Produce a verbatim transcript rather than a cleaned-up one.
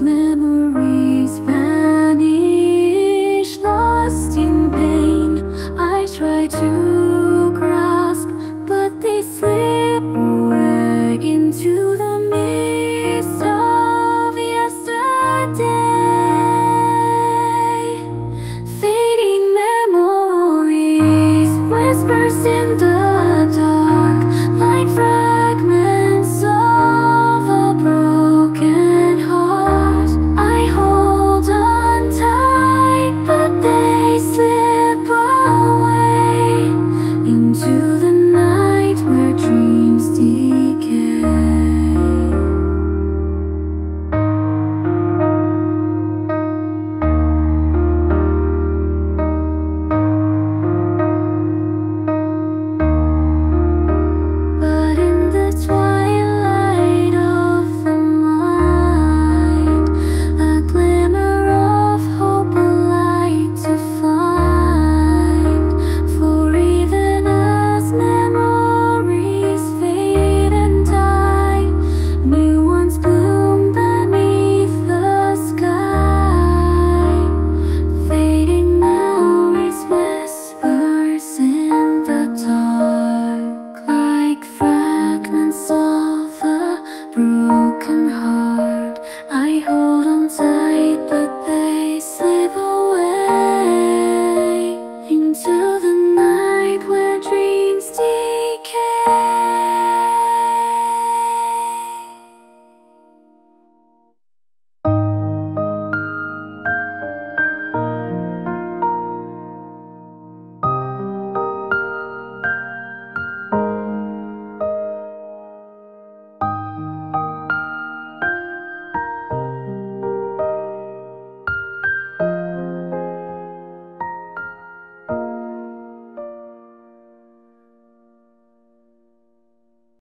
Memories.